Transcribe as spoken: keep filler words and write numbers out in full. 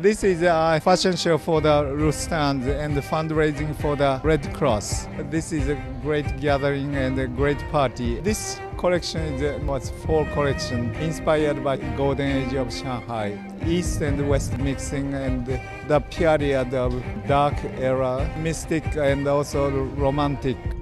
This is a fashion show for the Rustan's and the fundraising for the Red Cross. This is a great gathering and a great party. This collection is the most full collection, inspired by the golden age of Shanghai. East and West mixing and the period of dark era, mystic and also romantic.